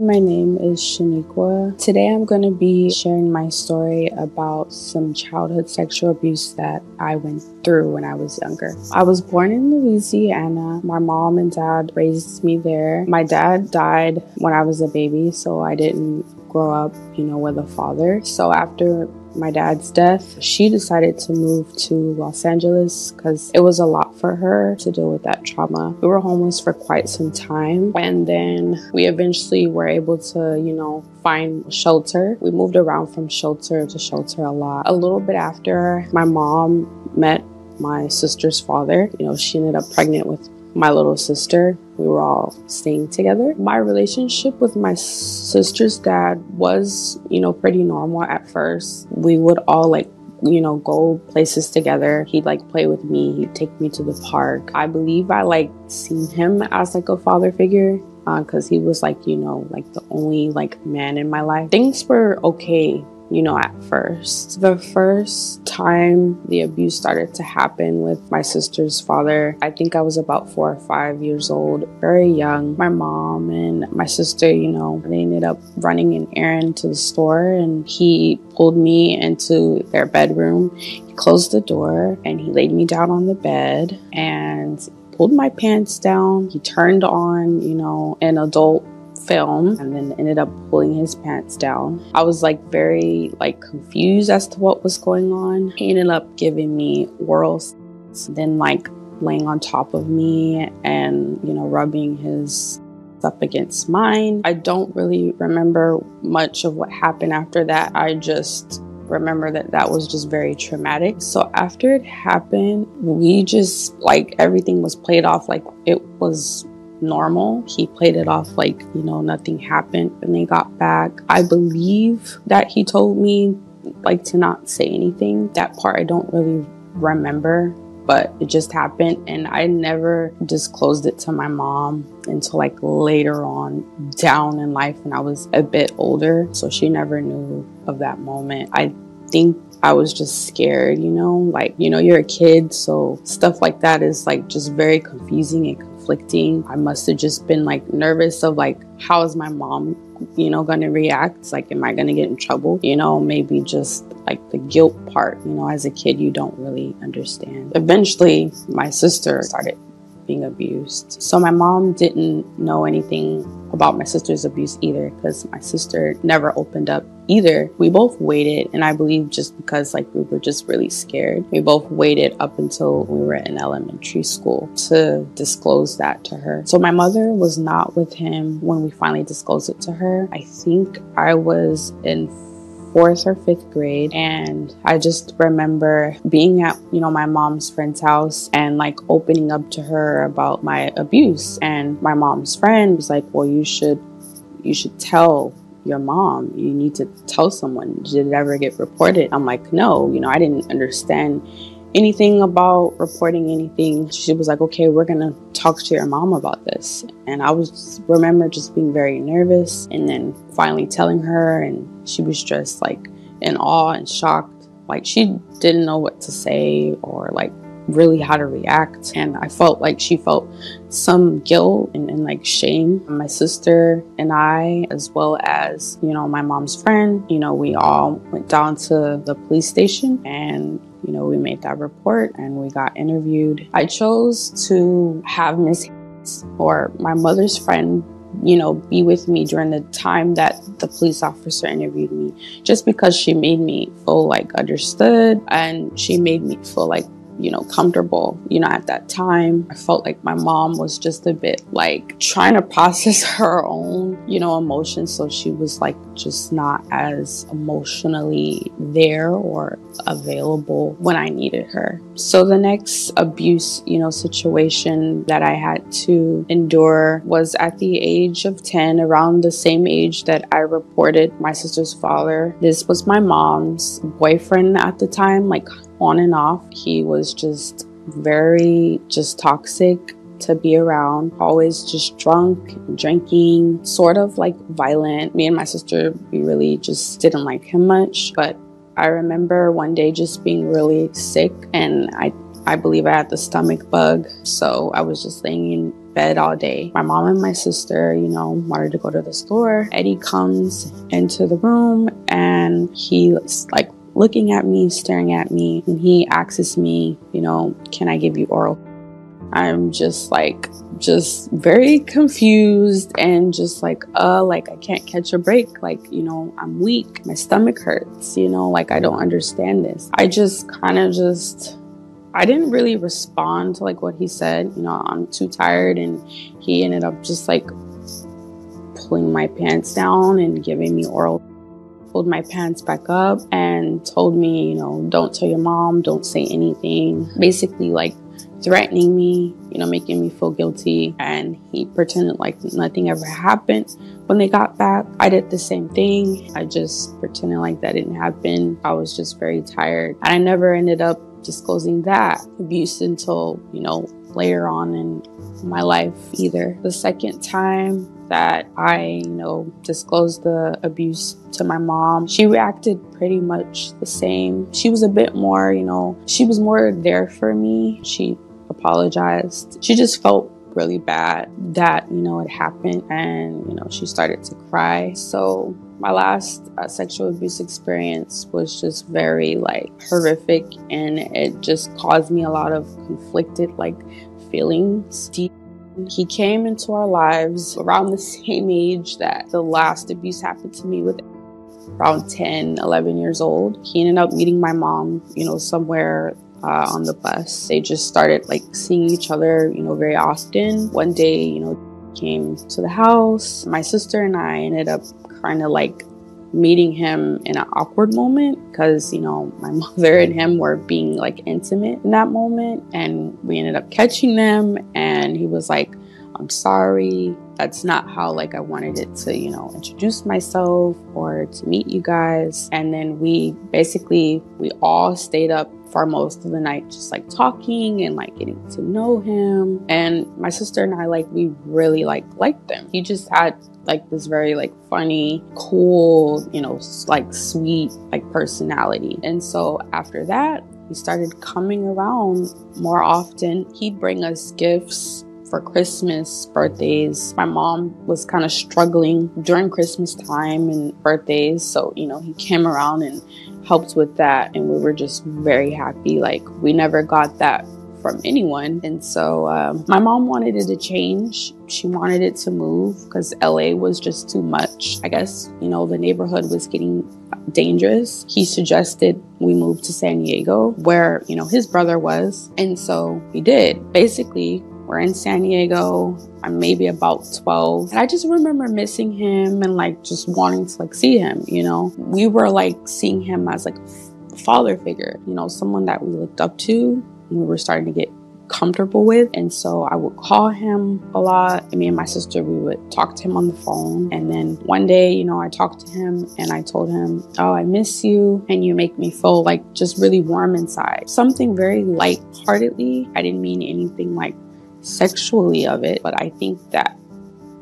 My name is Shaniqua. Today I'm going to be sharing my story about some childhood sexual abuse that I went through when I was younger. I was born in Louisiana. My mom and dad raised me there. My dad died when I was a baby, so I didn't grow up, with a father. So after my dad's death, she decided to move to Los Angeles because it was a lot for her to deal with that trauma. We were homeless for quite some time, and then we eventually were able to, find shelter. We moved around from shelter to shelter a lot. A little bit after my mom met my sister's father, she ended up pregnant with my little sister. We were all staying together. My relationship with my sister's dad was, pretty normal at first. We would all go places together. He'd play with me. He'd take me to the park. I believe I seen him as a father figure because he was the only man in my life. Things were okay. At first. The first time the abuse started to happen with my sister's father, I think I was about 4 or 5 years old, very young. My mom and my sister, they ended up running an errand to the store, and he pulled me into their bedroom. He closed the door and he laid me down on the bed and pulled my pants down. He turned on, an adult film and then ended up pulling his pants down. I was very confused as to what was going on. He ended up giving me oral sex, then laying on top of me and rubbing his up against mine. I don't really remember much of what happened after that. I just remember that was just very traumatic. So after it happened, we just everything was played off it was normal. He played it off nothing happened when they got back. I believe that he told me to not say anything. That part I don't really remember, but it just happened, and I never disclosed it to my mom until later on down in life when I was a bit older, so she never knew of that moment. I think I was just scared, you're a kid, so stuff like that is just very confusing and conflicting. I must have just been nervous of how is my mom, gonna react? Am I gonna get in trouble? Maybe just the guilt part, as a kid, you don't really understand. Eventually, my sister started being abused. So my mom didn't know anything about my sister's abuse either because my sister never opened up either. We both waited, and I believe just because we were just really scared. We both waited up until we were in elementary school to disclose that to her. So my mother was not with him when we finally disclosed it to her. I think I was in 4th or 5th grade, and I just remember being at my mom's friend's house and opening up to her about my abuse, and my mom's friend was like, well, you should tell your mom, you need to tell someone. Did it ever get reported? I'm like, no, I didn't understand anything about reporting anything. She was like, okay, we're gonna talk to your mom about this. And I remember just being very nervous, and then finally telling her, and she was just in awe and shocked. She didn't know what to say or really how to react, and I felt she felt some guilt and shame. My sister and I, as well as my mom's friend, we all went down to the police station, and we made that report and we got interviewed. I chose to have Miss Hayes, or my mother's friend, be with me during the time that the police officer interviewed me, just because she made me feel understood, and she made me feel comfortable. At that time, I felt my mom was just a bit trying to process her own, emotions. So she was just not as emotionally there or available when I needed her. So the next abuse, situation that I had to endure was at the age of 10, around the same age that I reported my sister's father. This was my mom's boyfriend at the time, on and off. He was just very toxic to be around, always just drunk, drinking, sort of violent. Me and my sister, we really just didn't like him much, but I remember one day just being really sick, and I believe I had the stomach bug, so I was just laying in bed all day. My mom and my sister, you know, wanted to go to the store. Eddie comes into the room and he's like looking at me, staring at me, and he asks me, you know, can I give you oral? I'm just like, very confused and just like I can't catch a break. Like, you know, I'm weak. My stomach hurts, you know, like I don't understand this. I just kind of just, I didn't really respond to like what he said. You know, I'm too tired. And he ended up just like pulling my pants down and giving me oral. Pulled my pants back up and told me, you know, don't tell your mom, don't say anything. Basically like threatening me, you know, making me feel guilty. And he pretended like nothing ever happened. When they got back, I did the same thing. I just pretended like that didn't happen. I was just very tired. And I never ended up disclosing that abuse until, you know, later on in my life either. The second time that I, you know, disclosed the abuse to my mom, she reacted pretty much the same. She was a bit more, you know, she was more there for me. She apologized. She just felt really bad that, you know, it happened, and, you know, she started to cry. So my last sexual abuse experience was just very like horrific, and it just caused me a lot of conflicted like feelings. He came into our lives around the same age that the last abuse happened to me, with around 10, 11 years old. He ended up meeting my mom, you know, somewhere on the bus. They just started like seeing each other, you know, very often. One day, you know, came to the house. My sister and I ended up kind of like meeting him in an awkward moment because, you know, my mother and him were being like intimate in that moment, and we ended up catching them, and he was like, I'm sorry, that's not how like I wanted it to, you know, introduce myself or to meet you guys. And then we all stayed up for most of the night just like talking and like getting to know him. And my sister and I, like, we really liked him. He just had like this very like funny, cool, you know, like sweet like personality. And so after that, he started coming around more often. He'd bring us gifts for Christmas, birthdays. My mom was kind of struggling during Christmas time and birthdays, so, you know, he came around and helped with that, and we were just very happy. Like, we never got that from anyone. And so my mom wanted it to change. She wanted it to move because LA was just too much. I guess, you know, the neighborhood was getting dangerous. He suggested we move to San Diego, where, you know, his brother was. And so we did. Basically, we're in San Diego. I'm maybe about 12. And I just remember missing him and like just wanting to like see him, you know. We were like seeing him as like a father figure, you know, someone that we looked up to and we were starting to get comfortable with. And so I would call him a lot. And me and my sister, we would talk to him on the phone. And then one day, you know, I talked to him and I told him, oh, I miss you, and you make me feel like just really warm inside. Something very lightheartedly. I didn't mean anything like sexually of it, but I think that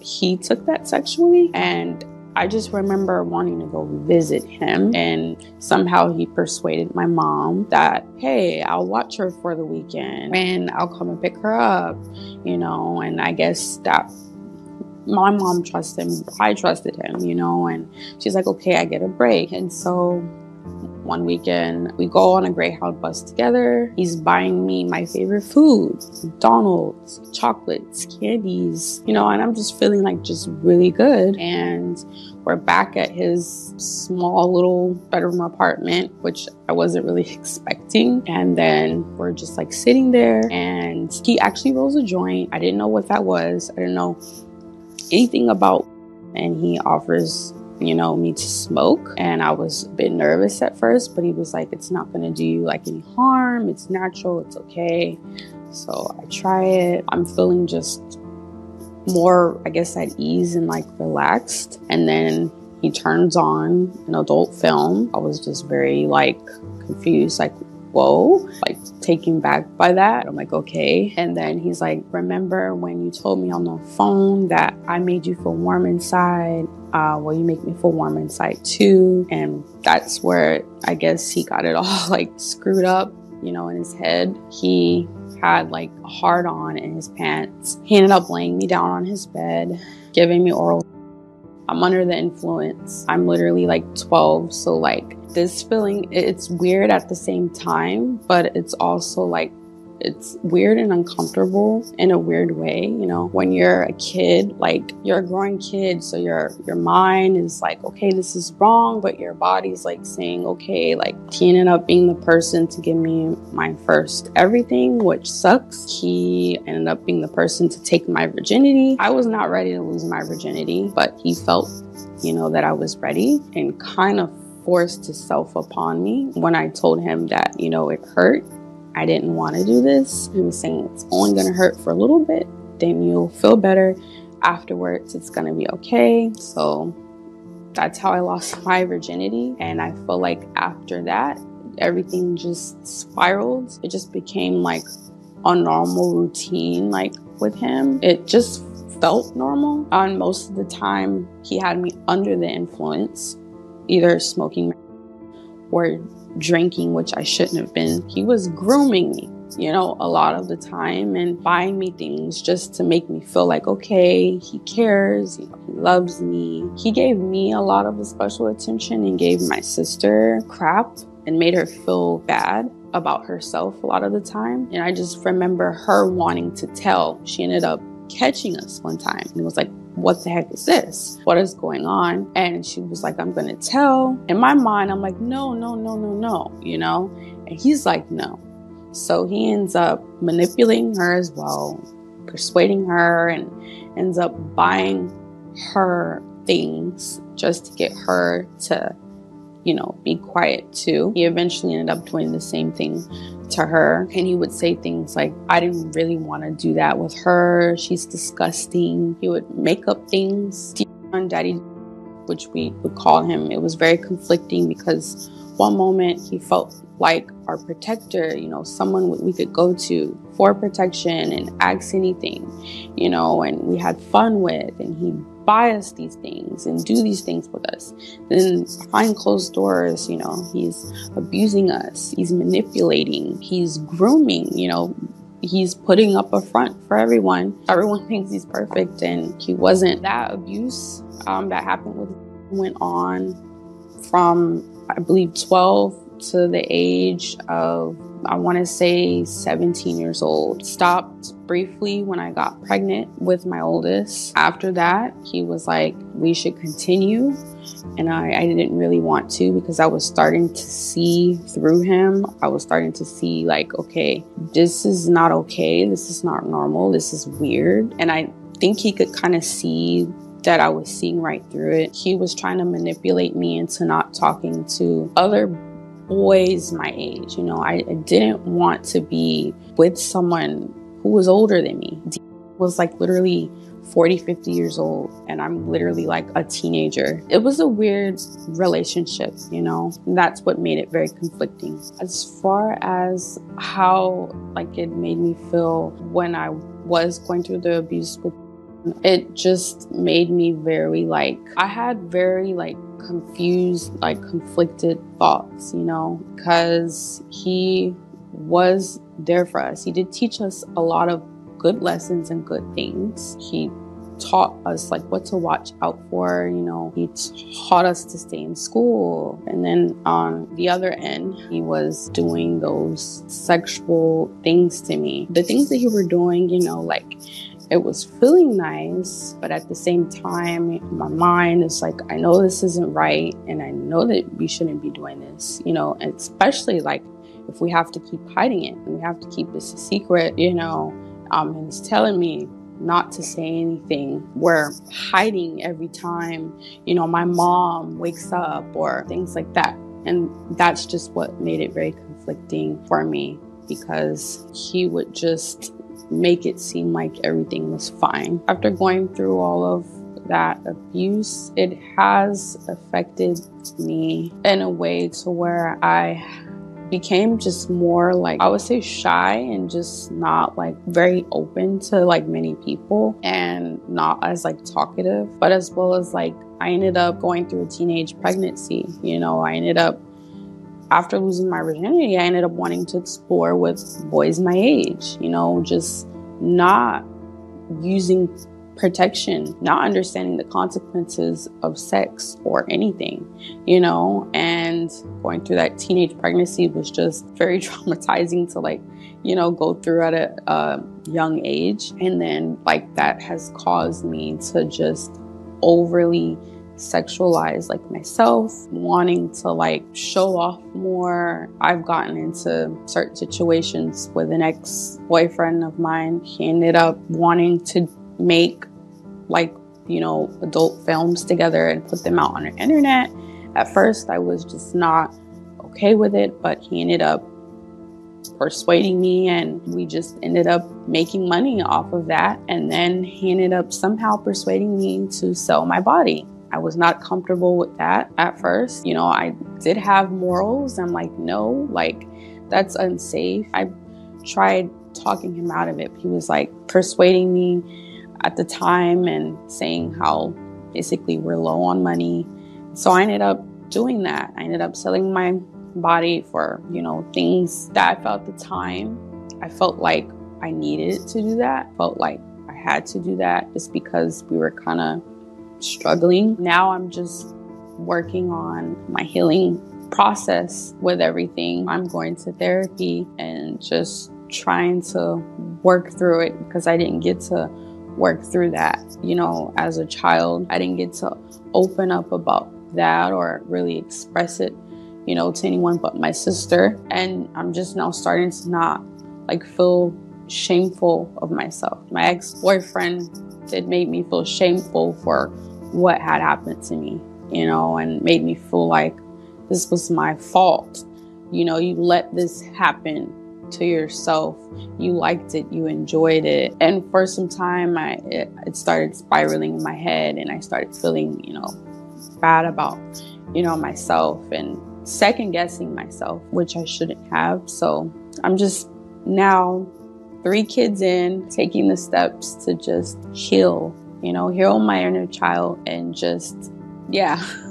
he took that sexually. And I just remember wanting to go visit him, and somehow he persuaded my mom that, hey, I'll watch her for the weekend and I'll come and pick her up, you know. And I guess that my mom trusted him, I trusted him, you know, and she's like, okay, I get a break. And so one weekend, we go on a Greyhound bus together. He's buying me my favorite food, McDonald's, chocolates, candies, you know, and I'm just feeling like just really good. And we're back at his small little bedroom apartment, which I wasn't really expecting. And then we're just like sitting there, and he actually rolls a joint. I didn't know what that was. I didn't know anything about, and he offers, you know, me to smoke. And I was a bit nervous at first, but he was like, it's not gonna do you like any harm, it's natural, it's okay. So I try it. I'm feeling just more, I guess, at ease and like relaxed. And then he turns on an adult film. I was just very like confused, like, whoa, like taken back by that. I'm like, okay. And then he's like, remember when you told me on the phone that I made you feel warm inside? Well, you make me feel warm inside too. And that's where I guess he got it all like screwed up, you know, in his head. He had like a hard on in his pants. He ended up laying me down on his bed, giving me oral. I'm under the influence. I'm literally like 12, so like this feeling, it's weird at the same time, but it's also like, it's weird and uncomfortable in a weird way, you know. When you're a kid, like you're a growing kid, so your mind is like, okay, this is wrong, but your body's like saying, okay, like he ended up being the person to give me my first everything, which sucks. He ended up being the person to take my virginity. I was not ready to lose my virginity, but he felt, you know, that I was ready and kind of forced himself upon me. When I told him that, you know, it hurt, I didn't want to do this. He was saying it's only going to hurt for a little bit, then you'll feel better. Afterwards, it's going to be okay. So that's how I lost my virginity. And I feel like after that, everything just spiraled. It just became like a normal routine, like with him. It just felt normal. And most of the time, he had me under the influence, either smoking or drinking, which I shouldn't have been. He was grooming me, you know, a lot of the time, and buying me things just to make me feel like, okay, he cares, you know, he loves me. He gave me a lot of the special attention and gave my sister crap and made her feel bad about herself a lot of the time. And I just remember her wanting to tell. She ended up catching us one time and was like, what the heck is this? What is going on? And she was like, I'm gonna tell. In my mind, I'm like, no, you know? And he's like, no. So he ends up manipulating her as well, persuading her, and ends up buying her things just to get her to, you know, be quiet too. He eventually ended up doing the same thing to her. And he would say things like, I didn't really want to do that with her. She's disgusting. He would make up things. Daddy, which we would call him. It was very conflicting because one moment he felt like our protector, you know, someone we could go to for protection and ask anything, you know, and we had fun with, and he'd buy us these things and do these things with us. Then behind closed doors, you know, he's abusing us, he's manipulating, he's grooming, you know, he's putting up a front for everyone. Everyone thinks he's perfect, and he wasn't. That abuse that happened with went on from, I believe, 12 to the age of, I want to say, 17 years old. Stopped briefly when I got pregnant with my oldest. After that, he was like, we should continue. And I didn't really want to, because I was starting to see through him. I was starting to see like, okay, this is not okay. This is not normal. This is weird. And I think he could kind of see that I was seeing right through it. He was trying to manipulate me into not talking to other boys my age. You know, I didn't want to be with someone who was older than me. D was like literally 40, 50 years old, and I'm literally like a teenager. It was a weird relationship, you know, and that's what made it very conflicting. As far as how like it made me feel when I was going through the abuse with, it just made me very like, I had very like confused, like conflicted thoughts, you know, because he was there for us. He did teach us a lot of good lessons and good things. He taught us like what to watch out for, you know, he taught us to stay in school. And then on the other end, he was doing those sexual things to me. The things that he were doing, you know, like, it was feeling nice, but at the same time, my mind is like, I know this isn't right, and I know that we shouldn't be doing this, you know, and especially like if we have to keep hiding it, and we have to keep this a secret, you know, and he's telling me not to say anything. We're hiding every time, you know, my mom wakes up or things like that. And that's just what made it very conflicting for me, because he would just make it seem like everything was fine. After going through all of that abuse, it has affected me in a way to where I became just more like, I would say, shy, and just not like very open to like many people, and not as like talkative. But as well as like, I ended up going through a teenage pregnancy, you know, I ended up after losing my virginity, I ended up wanting to explore with boys my age, you know, just not using protection, not understanding the consequences of sex or anything, you know. And going through that teenage pregnancy was just very traumatizing to, like, you know, go through at a young age. And then, like, that has caused me to just overly sexualize, like, myself, wanting to, like, show off more. I've gotten into certain situations with an ex-boyfriend of mine. He ended up wanting to make, like, you know, adult films together and put them out on the internet. At first, I was just not okay with it, but he ended up persuading me, and we just ended up making money off of that. And then he ended up somehow persuading me to sell my body. I was not comfortable with that at first. You know, I did have morals. I'm like, no, like, that's unsafe. I tried talking him out of it. He was, like, persuading me at the time and saying how basically we're low on money. So I ended up doing that. I ended up selling my body for, you know, things that I felt at the time. I felt like I needed to do that. I felt like I had to do that just because we were kind of struggling. Now I'm just working on my healing process with everything. I'm going to therapy and just trying to work through it, because I didn't get to work through that. You know, as a child, I didn't get to open up about that or really express it, you know, to anyone but my sister. And I'm just now starting to not, like, feel shameful of myself. My ex-boyfriend did make me feel shameful for what had happened to me, you know, and made me feel like this was my fault. You know, you let this happen to yourself. You liked it, you enjoyed it. And for some time, it started spiraling in my head, and I started feeling, you know, bad about, you know, myself and second guessing myself, which I shouldn't have. So I'm just now 3 kids in, taking the steps to just heal, you know, heal my inner child and just, yeah.